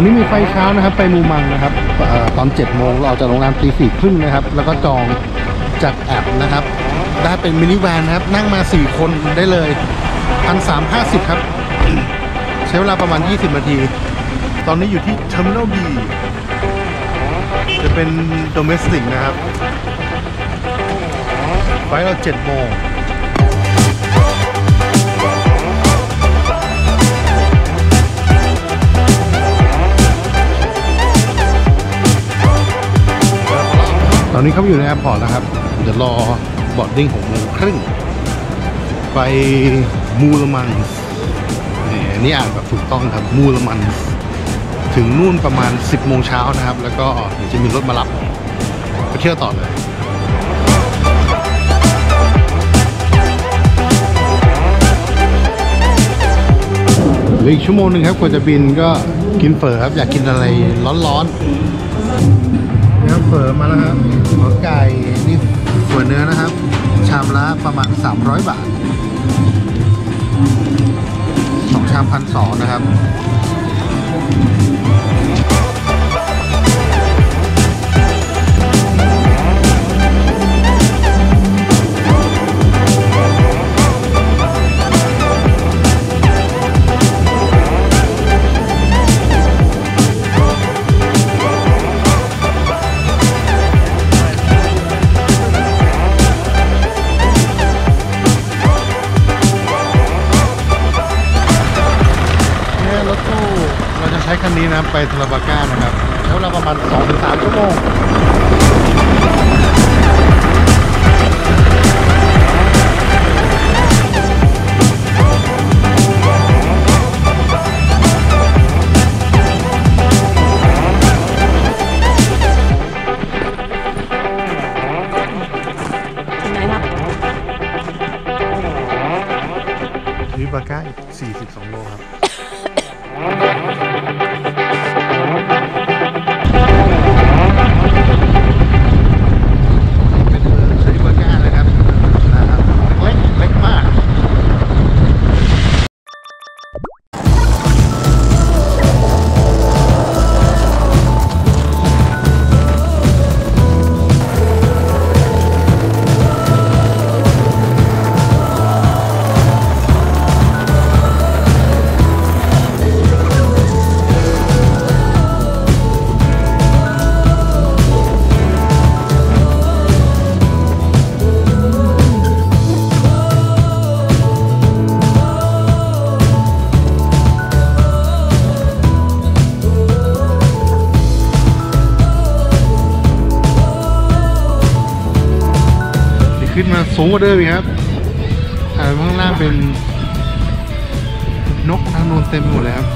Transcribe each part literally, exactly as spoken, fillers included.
วันนี้มีไฟเช้านะครับไปมูมังนะครับอตอนเจ็ดโมงเราจะลงน้ำตีสี่ครึ่งนะครับแล้วก็จองจากแอปนะครับได้เป็นมินิแวนนะครับนั่งมาสี่คนได้เลยหนึ่งพันสามร้อยห้าสิบครับ ใช้เวลาประมาณยี่สิบนาทีตอนนี้อยู่ที่เทอร์มินอล บี จะเป็นโดเมสติกนะครับไฟเราเจ็ดโมงตอนนี้เขาอยู่ในแอร์พอร์ตแล้วครับเดี๋ยวรอบอร์ดดิ้งหกโมงครึ่งไปมูลมันนี่อันนี้อ่านแบบถูกต้องครับมูลมันถึงนู่นประมาณสิบโมงเช้านะครับแล้วก็เดี๋ยวจะมีรถมารับไปเที่ยวต่อเลยเหลืออีกชั่วโมงหนึ่งครับกว่าจะบินก็กินเฝอครับอยากกินอะไรร้อนๆนะครับเฝอมาแล้วครับหัวไก่นี่เฝอเนื้อนะครับชามละประมาณสามร้อยบาทสองชามพันสองนะครับไปเทริเบก้านะครับใช้เวลาประมาณ สองถึงสาม ชั่วโมงเทริเบก้าอีกสี่สิบสองโลครับสูงกว่าเดิมอีกครับข้างล่างเป็นนกนางนวลเต็มหมดเลยครับ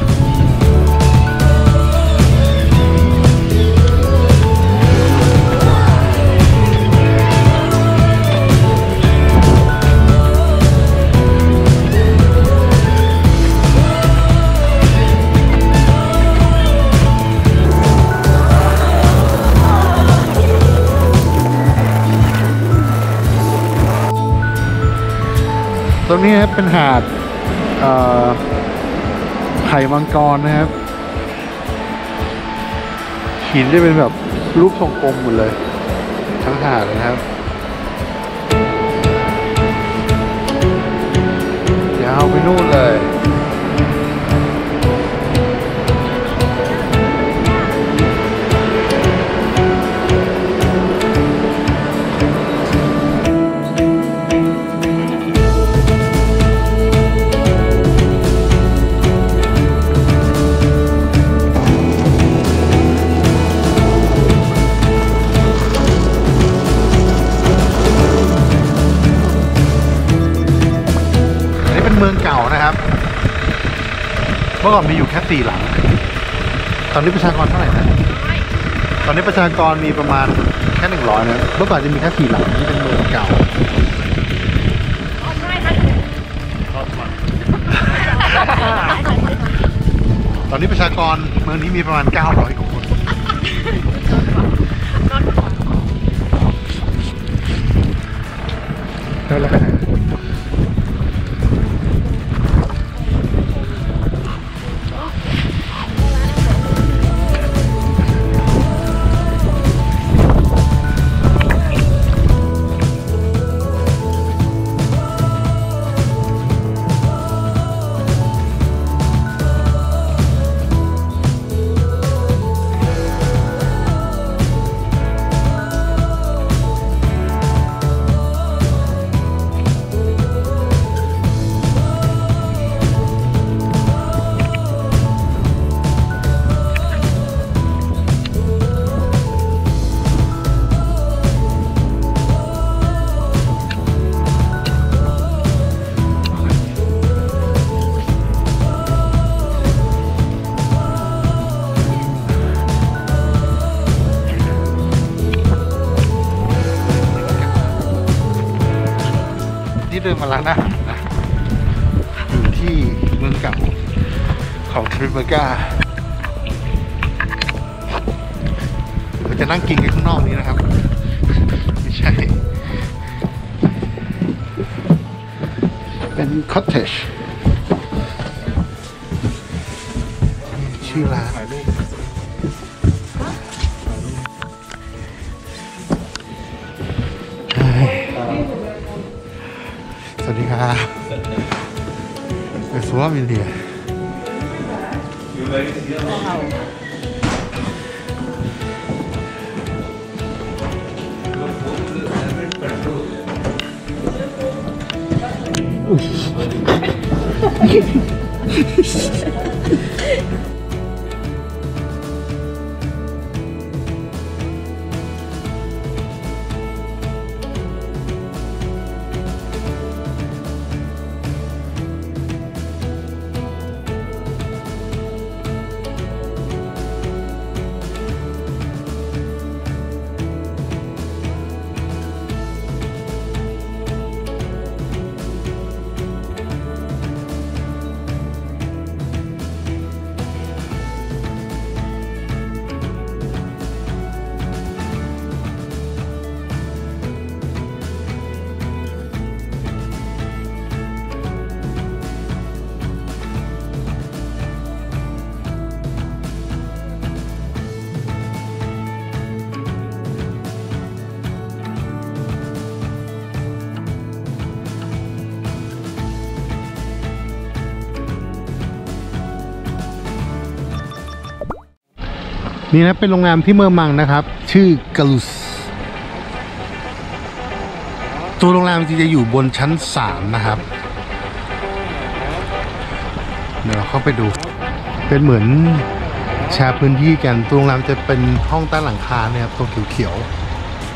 ตรงนี้ครับเป็นหาดไข่มังกรนะครับหินจะเป็นแบบรูปทรงกลมหมดเลยทั้งหาดนะครับยาวไปนู่นเลยเมื่อก่อนมีอยู่แค่สี่หลังตอนนี้ประชากรเท่าไหร่นะตอนนี้ประชากรมีประมาณแค่หนึ่งร้อยนะเมื่อก่อนจะมีแค่สี่หลังนี่เป็นเมืองเก่าตอนนี้ประชากรเมืองนี้มีประมาณเก้าร้อยกว่าคนแล้วเราไปไหน เดินมาร้านอาหารนะอยู่ที่เมืองเก่าของTeriberkaเราจะนั่งกินกันข้างนอกนี้นะครับไม่ใช่เป็นคอตเทจชื่อร้านสวัสดีครับเป็นสวามิเลียนี่นะเป็นโรงแรมที่เมืองมังนะครับชื่อกาลุสตัวโรงแรมจริงจะอยู่บนชั้นสามนะครับเดี๋ยวเราเข้าไปดูเป็นเหมือนแชร์พื้นที่กันตัวโรงแรมจะเป็นห้องใต้หลังคาเนี่ยครับตัวเขียว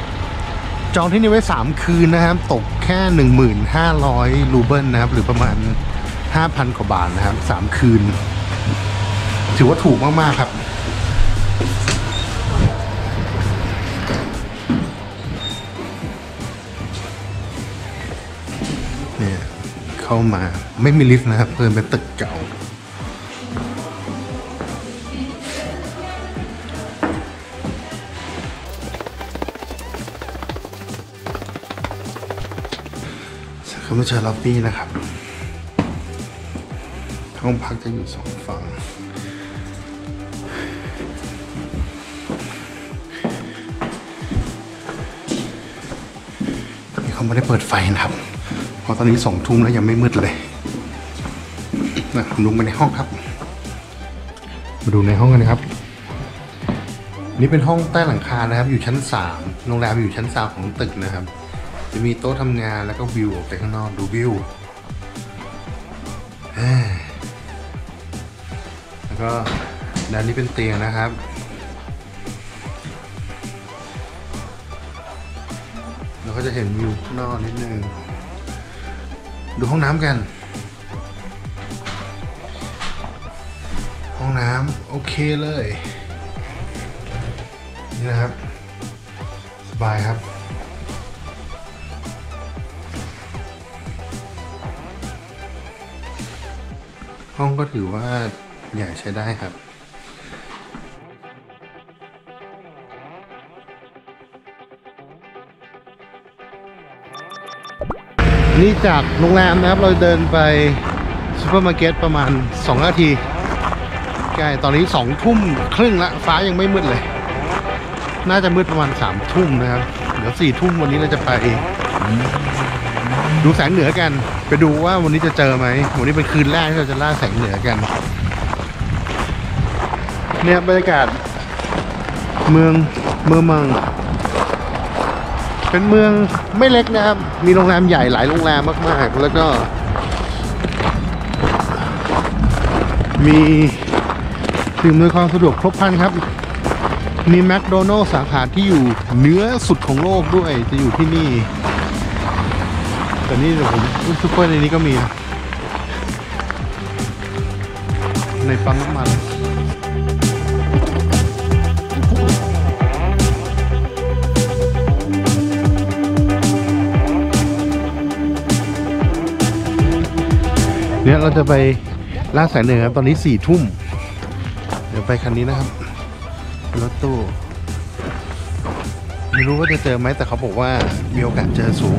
ๆจองที่นี่ไว้สามคืนนะครับตกแค่ หนึ่งพันห้าร้อย รูเบิลนะครับหรือประมาณ ห้าพัน กว่าบาทนะครับสามคืนถือว่าถูกมากๆครับเข้ามาไม่มีลิฟต์นะครับเดินไปตึกเก่าเข้ามาเจอล็อบบี้นะครับห้องพักจะอยู่สองฝั่งนี่เขาไม่ได้เปิดไฟนะครับพอตอนนี้สองทุ่มแล้วยังไม่มืดเลยนะลงไปในห้องครับมาดูในห้องกันนะครับนี่เป็นห้องใต้หลังคานะครับอยู่ชั้นสามโรงแรมอยู่ชั้นสามของตึกนะครับจะมีโต๊ะทำงานแล้วก็วิวออกไปข้างนอกดูวิวแล้วก็ด้านนี้เป็นเตียงนะครับเราก็จะเห็นวิวข้างนอกนิดนึงดูห้องน้ำกันห้องน้ำโอเคเลยนี่นะครับสบายครับห้องก็ถือว่าใหญ่ใช้ได้ครับนี่จากโรงแรมนะครับเราเดินไปซูเปอร์มาร์เก็ตประมาณสองนาทีใกล้ตอนนี้สองทุ่มครึ่งละฟ้ายังไม่มืดเลยน่าจะมืดประมาณสามทุ่มนะครับเดี๋ยวสี่ทุ่มวันนี้เราจะไปดูแสงเหนือกันไปดูว่าวันนี้จะเจอไหมวันนี้เป็นคืนแรกที่เราจะล่าแสงเหนือกันเนี่ยบรรยากาศเมืองเมืองมังเป็นเมืองไม่เล็กนะครับมีโรงแรมใหญ่หลายโรงแรมมากๆแล้วก็มีสิ่งอำนวยความสะดวกครบครันครับมีแมคโดนัลด์สาขาที่อยู่เหนือสุดของโลกด้วยจะอยู่ที่นี่แต่นี่ผมซูเปอร์ในนี้ก็มีในปั๊มน้ำมัน เราจะไปลาดสายเหนือครับตอนนี้สี่ทุ่มเดี๋ยวไปคันนี้นะครับรถตู้ไม่รู้ว่าจะเจอไหมแต่เขาบอกว่ามีโอกาสเจอสูง